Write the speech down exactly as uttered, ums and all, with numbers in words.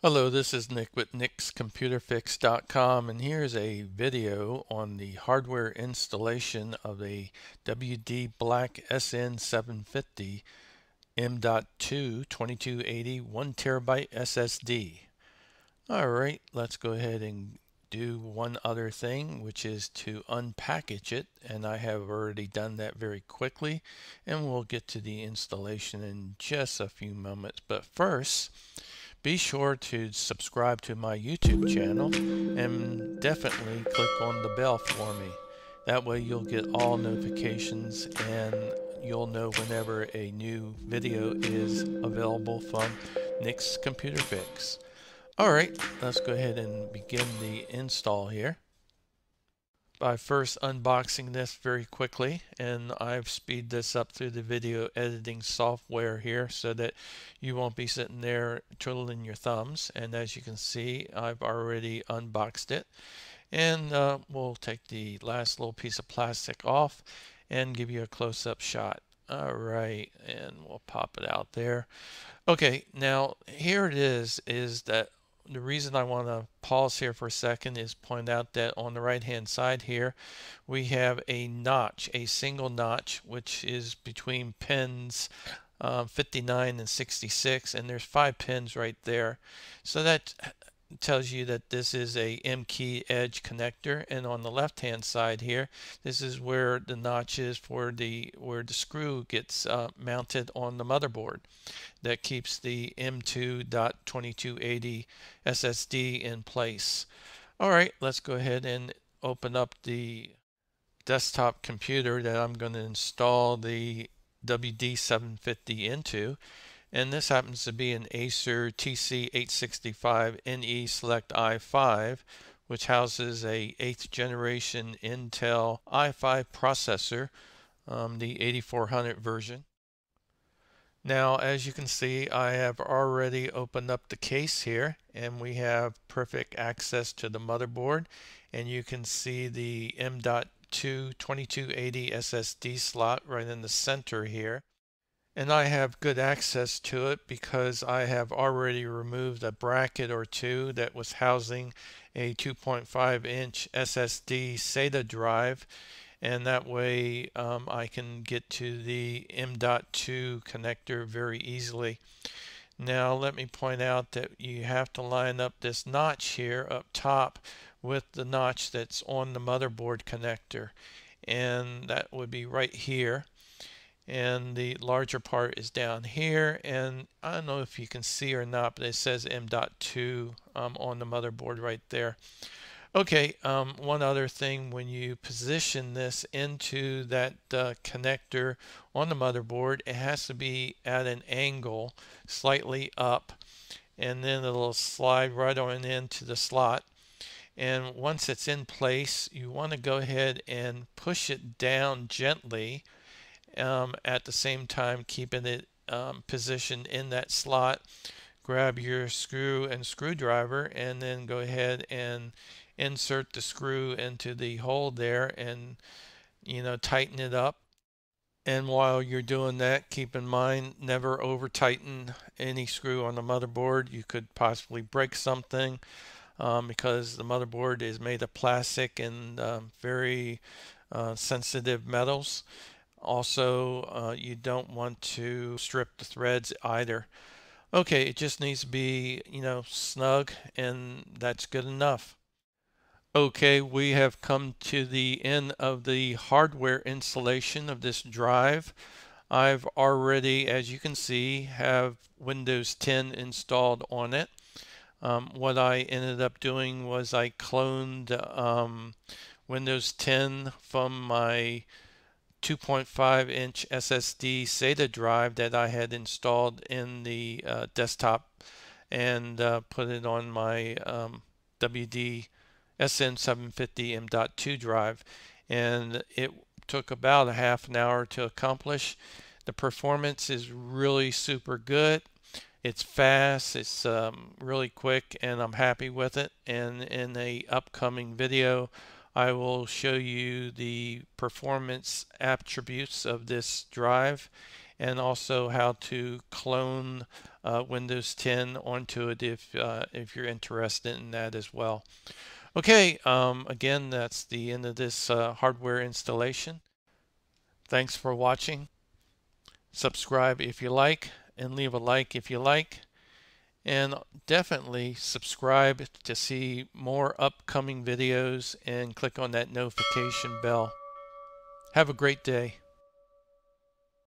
Hello, this is Nick with Nick's Computer Fix dot com, and here's a video on the hardware installation of a W D Black S N seven fifty M dot two twenty-two eighty one terabyte S S D. Alright, let's go ahead and do one other thing, which is to unpackage it, and I have already done that very quickly, and we'll get to the installation in just a few moments. But first, be sure to subscribe to my YouTube channel and definitely click on the bell for me. That way you'll get all notifications and you'll know whenever a new video is available from Nick's Computer Fix. Alright, let's go ahead and begin the install here by first unboxing this very quickly, and I've speeded this up through the video editing software here so that you won't be sitting there twiddling your thumbs. And as you can see, I've already unboxed it, and uh, we'll take the last little piece of plastic off and give you a close-up shot. All right, and we'll pop it out there. Okay, now here it is, is that the reason I want to pause here for a second is point out that on the right hand side here we have a notch, a single notch, which is between pins uh, fifty-nine and sixty-six, and there's five pins right there. So that tells you that this is a M key edge connector. And on the left hand side here, this is where the notch is for the where the screw gets uh, mounted on the motherboard that keeps the M two twenty-two eighty S S D in place. All right, let's go ahead and open up the desktop computer that I'm going to install the W D seven fifty into. And this happens to be an Acer T C eight sixty-five N E Select i five, which houses a eighth generation Intel i five processor, um, the eighty-four hundred version. Now, as you can see, I have already opened up the case here, and we have perfect access to the motherboard, and you can see the M dot two twenty-two eighty S S D slot right in the center here. And I have good access to it because I have already removed a bracket or two that was housing a two point five inch S S D SATA drive, and that way um, I can get to the M dot two connector very easily. Now let me point out that you have to line up this notch here up top with the notch that's on the motherboard connector, and that would be right here. And the larger part is down here, and I don't know if you can see or not, but it says M dot two um, on the motherboard right there. Okay, um, one other thing, when you position this into that uh, connector on the motherboard, it has to be at an angle slightly up, and then it'll slide right on into the slot. And once it's in place, you want to go ahead and push it down gently, Um, at the same time keeping it um, positioned in that slot. Grab your screw and screwdriver and then go ahead and insert the screw into the hole there, and you know, tighten it up. And while you're doing that, keep in mind, never over tighten any screw on the motherboard. You could possibly break something um, because the motherboard is made of plastic and um, very uh, sensitive metals. Also, uh, you don't want to strip the threads either. Okay, it just needs to be, you know, snug, and that's good enough. Okay, we have come to the end of the hardware installation of this drive. I've already, as you can see, have Windows ten installed on it. Um, what I ended up doing was I cloned um, Windows ten from my two point five inch S S D SATA drive that I had installed in the uh, desktop, and uh, put it on my um, W D S N seven fifty M dot two drive, and it took about a half an hour to accomplish. The performance is really super good. It's fast, it's um, really quick, and I'm happy with it. And in a upcoming video, I will show you the performance attributes of this drive and also how to clone uh, Windows ten onto it if, uh, if you're interested in that as well. Okay, um, again, that's the end of this uh, hardware installation. Thanks for watching. Subscribe if you like, and leave a like if you like. And definitely subscribe to see more upcoming videos and click on that notification bell. Have a great day.